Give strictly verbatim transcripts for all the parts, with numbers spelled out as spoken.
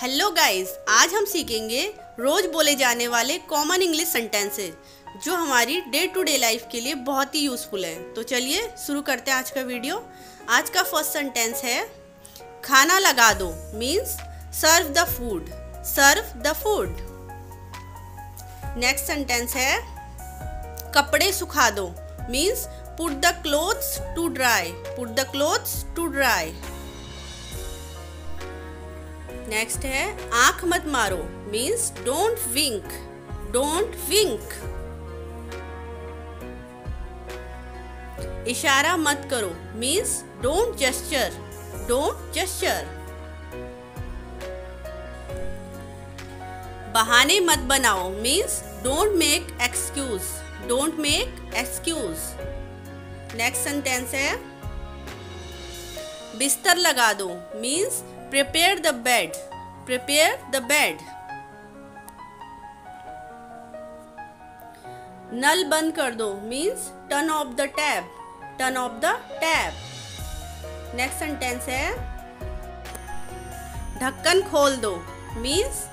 Hello guys, आज हम सीखेंगे रोज बोले जाने वाले कॉमन इंग्लिश सेंटेंसेज जो हमारी डे टू डे लाइफ के लिए बहुत ही यूज़फुल हैं। तो चलिए शुरू करते हैं आज का वीडियो। आज का फर्स्ट सेंटेंस है खाना लगा दो means serve the food, serve the food. Next sentence है कपड़े सुखा दो means put the clothes to dry, put the clothes to dry. Next है आंख मत मारो means don't wink, don't wink. इशारा मत करो means don't gesture, don't gesture. बहाने मत बनाओ means don't make excuse, don't make excuse. Next sentence है बिस्तर लगा दो means prepare the bed, prepare the bed। नल बंद कर दो means turn off the tap, turn off the tap। Next sentence है ढक्कन खोल दो means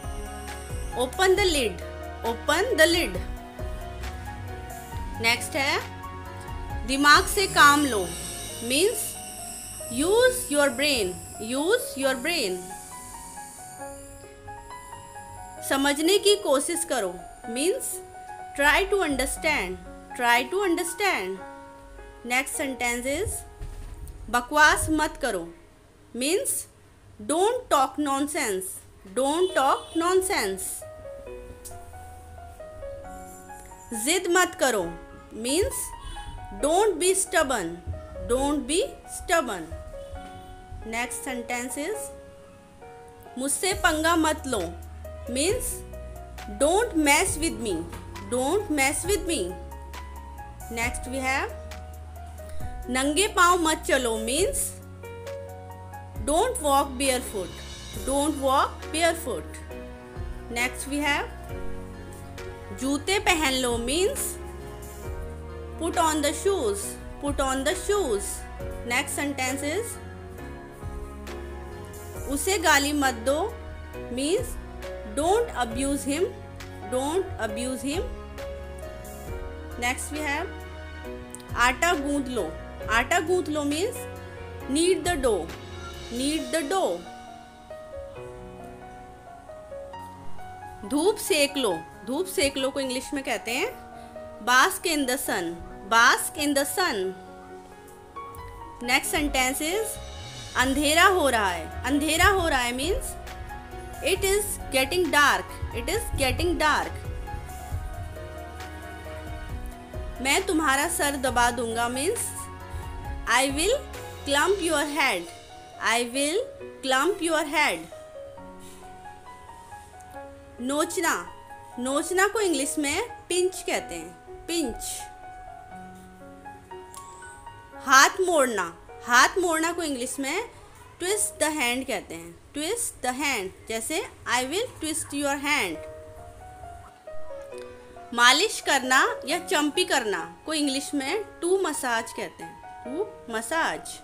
open the lid, open the lid। Next है दिमाग से काम लो means use your brain, use your brain। समझने की कोशिश करो means try to understand, try to understand। Next sentence is बकवास मत करो means don't talk nonsense, don't talk nonsense। जिद मत करो means don't be stubborn, don't be stubborn। Next sentence is मुझसे पंगा मत लो means don't mess with me, don't mess with me. Next we have नंगे पाँव मत चलो means don't walk bare foot, don't walk bare foot. Next we have जूते पहन लो means put on the shoes, put on the shoes. Next sentence is उसे गाली मत दो means don't abuse him, don't abuse him. Next we have आटा गूंथ लो, आटा गूंथ लो means knead the dough, knead the dough. धूप सेक लो, धूप सेक लो को इंग्लिश में कहते हैं bask in the sun, bask in the sun. Next sentence is अंधेरा हो रहा है, अंधेरा हो रहा है means it is getting dark, it is getting dark. मैं तुम्हारा सर दबा दूंगा means I will clump your head, I will clump your head. नोचना, नोचना को इंग्लिश में पिंच कहते हैं, पिंच। हाथ मोड़ना, हाथ मोड़ना को इंग्लिश में ट्विस्ट द हैंड कहते हैं, ट्विस्ट द हैंड। जैसे I will twist your hand. मालिश करना या चम्पी करना को इंग्लिश में टू मसाज कहते हैं, टू मसाज।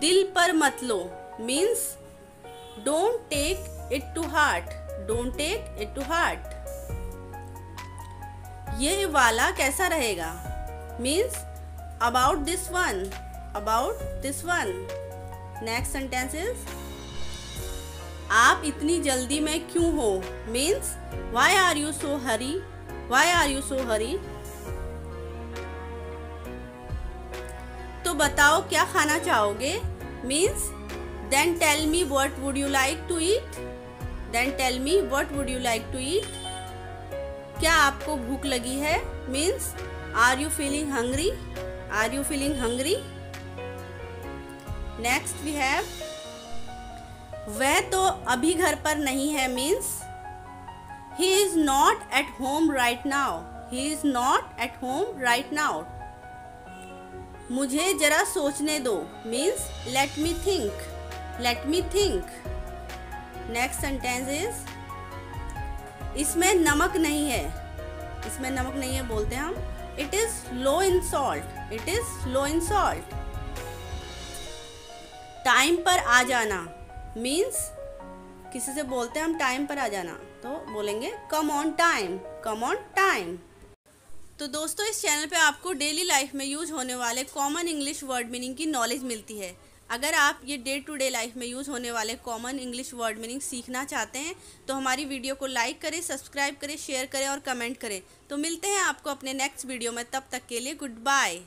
दिल पर मत लो means don't take it to heart, don't take it to heart. ये वाला कैसा रहेगा means about this one, about this one। Next sentence is आप इतनी जल्दी में क्यों हो means why are you so hurry, why are you so hurry। तो बताओ क्या खाना चाहोगे means then tell me what would you like to eat, then tell me what would you like to eat। क्या आपको भूख लगी है means are you feeling hungry, are you feeling hungry। Next we have वह तो अभी घर पर नहीं है means he is not at home right now, he is not at home right now। मुझे जरा सोचने दो means let me think, let me think। Next sentence is इसमें नमक नहीं है, इसमें नमक नहीं है बोलते हैं हम it is low in salt, it is low in salt। Time पर आ जाना मीन्स किसी से बोलते हैं हम टाइम पर आ जाना, तो बोलेंगे come on time, come on time. तो दोस्तों, इस चैनल पे आपको डेली लाइफ में यूज होने वाले कॉमन इंग्लिश वर्ड मीनिंग की नॉलेज मिलती है। अगर आप ये डे टू डे लाइफ में यूज़ होने वाले कॉमन इंग्लिश वर्ड मीनिंग सीखना चाहते हैं तो हमारी वीडियो को लाइक करें, सब्सक्राइब करें, शेयर करें और कमेंट करें। तो मिलते हैं आपको अपने नेक्स्ट वीडियो में, तब तक के लिए गुड बाय।